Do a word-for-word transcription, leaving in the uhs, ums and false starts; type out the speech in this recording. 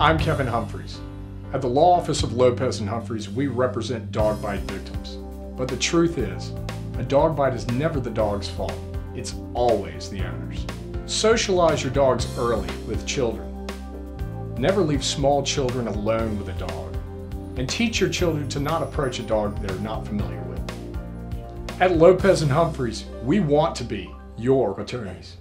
I'm Kevin Humphreys. At the Law Office of Lopez and Humphreys, we represent dog bite victims. But the truth is, a dog bite is never the dog's fault. It's always the owner's. Socialize your dogs early with children. Never leave small children alone with a dog. And teach your children to not approach a dog they're not familiar with. At Lopez and Humphreys, we want to be your attorneys.